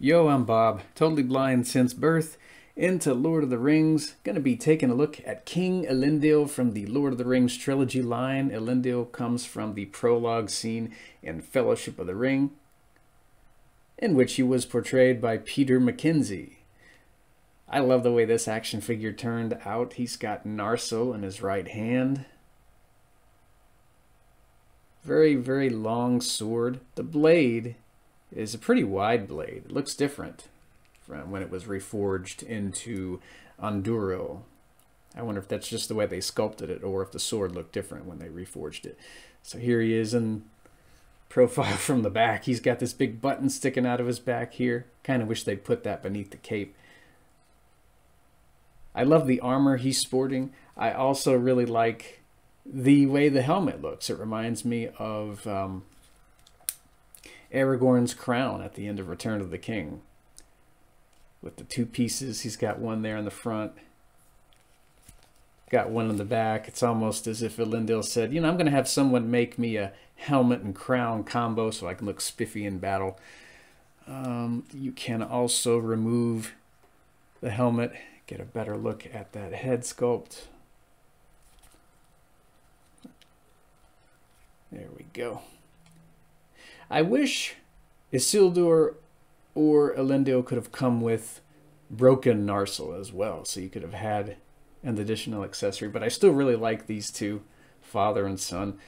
Yo, I'm Bob, totally blind since birth, into Lord of the Rings. Gonna be taking a look at King Elendil from the Lord of the Rings trilogy line. Elendil comes from the prologue scene in Fellowship of the Ring, in which he was portrayed by Peter McKenzie. I love the way this action figure turned out. He's got Narsil in his right hand. Very, very long sword. The blade is a pretty wide blade. It looks different from when it was reforged into Anduril. I wonder if that's just the way they sculpted it, or if the sword looked different when they reforged it. So here he is in profile from the back. He's got this big button sticking out of his back here. Kind of wish they'd put that beneath the cape. I love the armor he's sporting. I also really like the way the helmet looks. It reminds me of Aragorn's crown at the end of Return of the King. With the two pieces, he's got one there in the front, got one in the back. It's almost as if Elendil said, you know, I'm going to have someone make me a helmet and crown combo so I can look spiffy in battle. You can also remove the helmet, get a better look at that head sculpt. There we go. I wish Isildur or Elendil could have come with broken Narsil as well, so you could have had an additional accessory, but I still really like these two, father and son.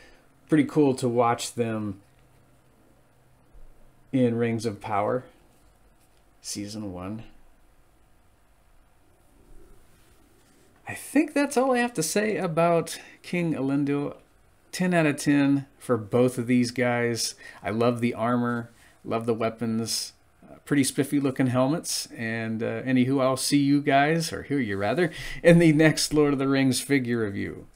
Pretty cool to watch them in Rings of Power, Season 1. I think that's all I have to say about King Elendil. 10 out of 10 for both of these guys. I love the armor, love the weapons, pretty spiffy looking helmets, and anywho, I'll see you guys, or hear you rather, in the next Lord of the Rings figure review.